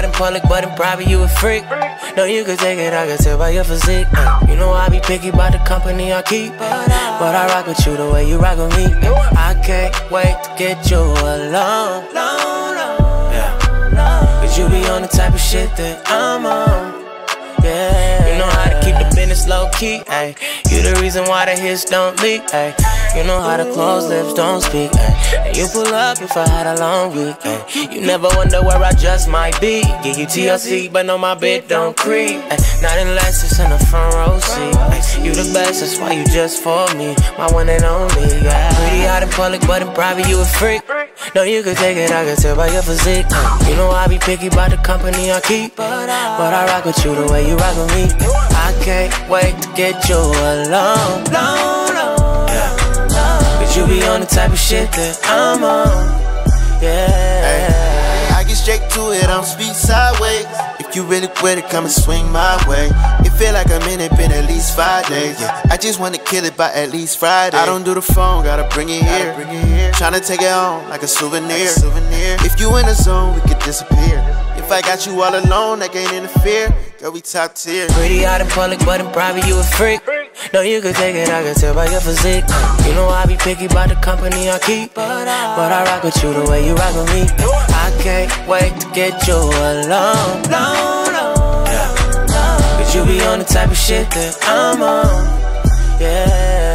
not in public, but in private you a freak. No, you can take it, I can tell by your physique. You know I be picky about the company I keep, but I rock with you the way you rock with me. I can't wait to get you alone, yeah. Cause you be on the type of shit that I'm on, yeah. You know how to keep the business low-key, ayy. You the reason why the hits don't leak, ayy. You know how the closed lips don't speak, ayy. And you pull up if I had a long week, ayy. You never wonder where I just might be. Give you TLC, but no, my bed don't creep, ayy. Not unless it's in the front row seat, ayy. You the best, that's why you just for me. My one and only, yeah. Pretty out in public, but in private you a freak. No, you can take it, I can tell by your physique. You know I be picky about the company I keep, but I rock with you the way you rock with me. I can't wait to get you alone, yeah. Cause you be on the type of shit that I'm on, yeah. I get straight to it, I don't speak sideways. If you really with it, come and swing my way. It feel like I'm in it, been at least 5 days, yeah. I just wanna kill it by at least Friday. I don't do the phone, gotta bring it here, tryna take it home like a souvenir. If you in the zone, we could disappear. If I got you all alone, I can't interfere. Girl, we top tier. Pretty out in public, but in private you a freak. No, you can take it, I can tell by your physique. You know I be picky about the company I keep, but I rock with you the way you rock with me. I can't wait to get you alone, yeah. Cause you be on the type of shit that I'm on, yeah.